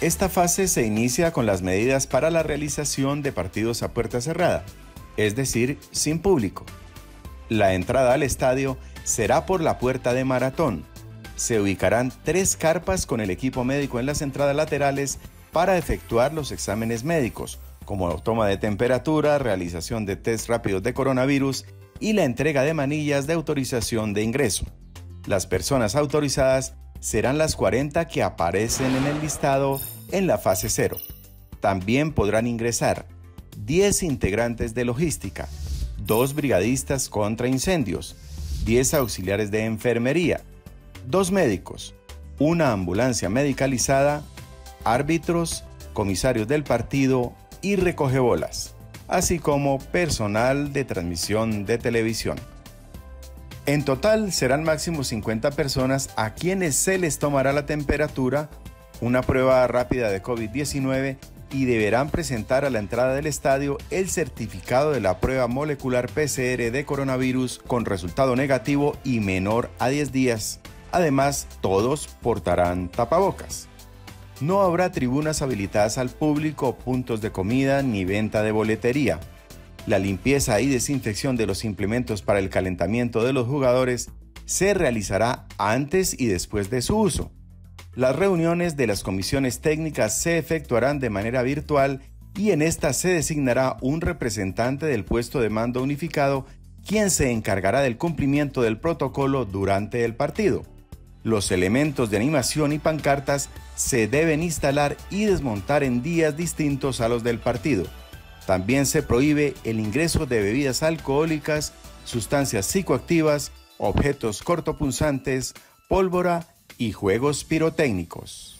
Esta fase se inicia con las medidas para la realización de partidos a puerta cerrada, es decir, sin público. La entrada al estadio será por la puerta de Maratón. Se ubicarán 3 carpas con el equipo médico en las entradas laterales para efectuar los exámenes médicos, como toma de temperatura, realización de test rápidos de coronavirus y la entrega de manillas de autorización de ingreso. Las personas autorizadas serán las 40 que aparecen en el listado en la fase 0. También podrán ingresar 10 integrantes de logística, 2 brigadistas contra incendios, 10 auxiliares de enfermería, 2 médicos, 1 ambulancia medicalizada, árbitros, comisarios del partido y recogebolas, así como personal de transmisión de televisión. En total serán máximo 50 personas a quienes se les tomará la temperatura, una prueba rápida de COVID-19 y deberán presentar a la entrada del estadio el certificado de la prueba molecular PCR de coronavirus con resultado negativo y menor a 10 días. Además, todos portarán tapabocas. No habrá tribunas habilitadas al público, puntos de comida ni venta de boletería. La limpieza y desinfección de los implementos para el calentamiento de los jugadores se realizará antes y después de su uso. Las reuniones de las comisiones técnicas se efectuarán de manera virtual y en esta se designará un representante del puesto de mando unificado, quien se encargará del cumplimiento del protocolo durante el partido. Los elementos de animación y pancartas se deben instalar y desmontar en días distintos a los del partido. También se prohíbe el ingreso de bebidas alcohólicas, sustancias psicoactivas, objetos cortopunzantes, pólvora y juegos pirotécnicos.